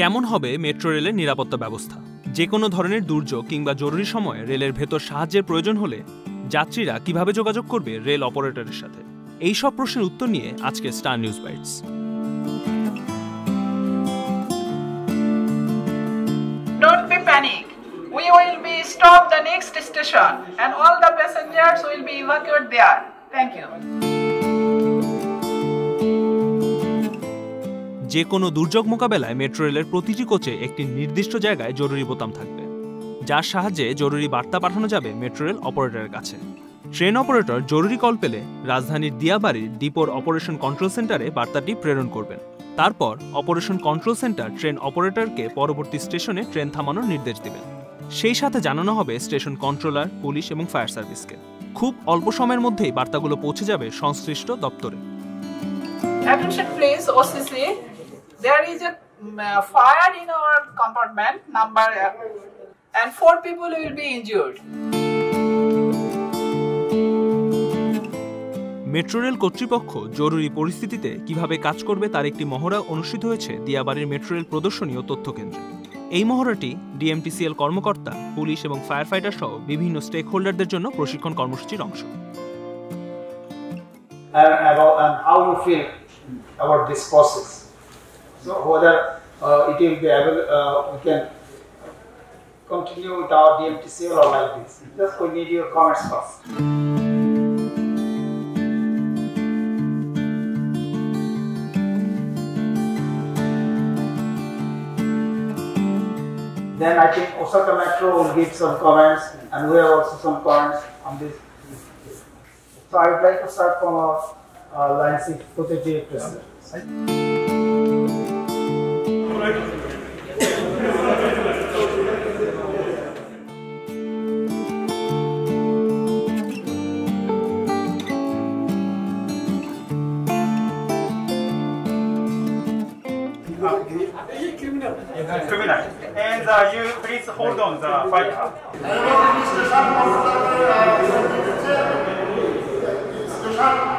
কেমন হবে মেট্রো রেলের নিরাপত্তা ব্যবস্থা? যে কোনো ধরনের দুর্যোগ কিংবা জরুরি সময়ে রেলের ভেতর সাহায্যের প্রয়োজন হলে যাত্রীরা কিভাবে যোগাযোগ করবে রেল অপারেটরের সাথে? এই সব প্রশ্নের উত্তর নিয়ে আজকে Star News Bytes. We will be stopped the next station and all the passengers will be evacuated there. Thank you. যে কোনো দুর্যোগ মোকাবেলায় মেট্রো রেলের প্রতিটি কোচে একটি নির্দিষ্ট জায়গায় জরুরি বোতাম থাকবে, যার সাহায্যে জরুরি বার্তা পাঠানো যাবে মেট্রো রেল অপারেটরের কাছে। ট্রেন অপারেটর জরুরি কল পেলে রাজধানীর দিয়াবাড়ির ডিপোর অপারেশন কন্ট্রোল সেন্টারে বার্তাটি প্রেরণ করবেন। তারপর অপারেশন কন্ট্রোল সেন্টার ট্রেন অপারেটরকে পরবর্তী স্টেশনে ট্রেন থামানোর নির্দেশ দেবেন। সেই সাথে জানানো হবে স্টেশন কন্ট্রোলার, পুলিশ এবং ফায়ার সার্ভিসকে। খুব অল্প সময়ের মধ্যেই বার্তাগুলো পৌঁছে যাবে সংশ্লিষ্ট দপ্তরে। Attention please, OCC. There is a fire in our compartment number and 4 people will be injured. Metro rail কর্তৃপক্ষ জরুরি পরিস্থিতিতে কিভাবে কাজ করবে তার একটি মহড়া অনুষ্ঠিত হয়েছে দিয়াবাড়ির মেট্রো রেল প্রদর্শনী ও তথ্য কেন্দ্রে। এই মহড়াটি ডিএমটিসিএল কর্মকর্তা, পুলিশ এবং ফায়ার ফাইটার সহ বিভিন্ন স্টেক হোল্ডারদের জন্য প্রশিক্ষণ কর্মসূচির অংশ। Then I think Osaka Metro will give some comments, and we have also some comments on this. So I would like to start from our line 6, Potaji President. And you please hold on the fighter.